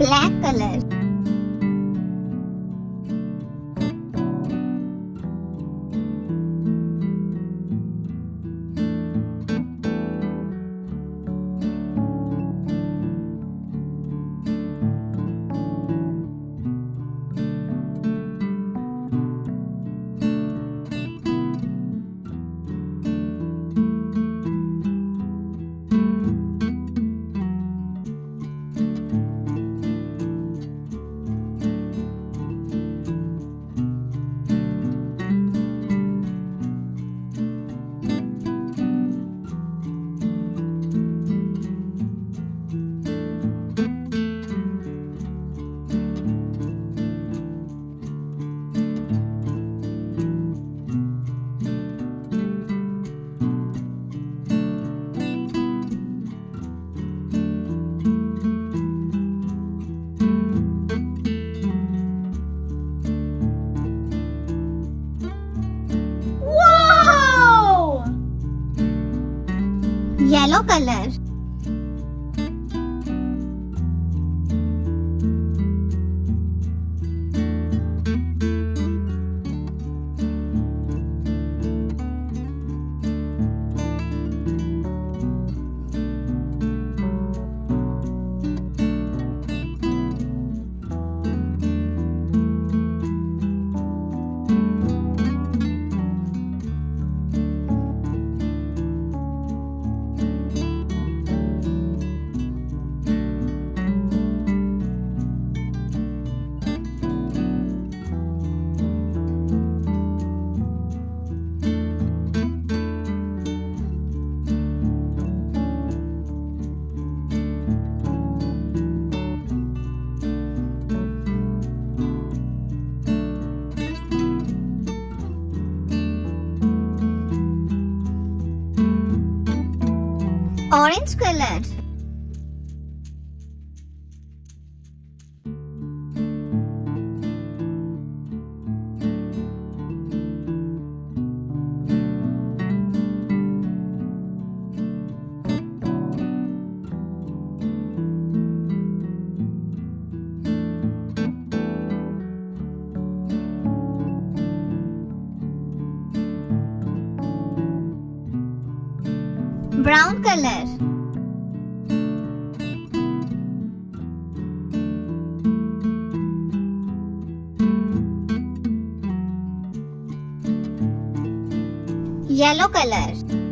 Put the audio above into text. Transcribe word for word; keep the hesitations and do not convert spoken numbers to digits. black color. Yellow color. Orange color. Brown color. Yellow color.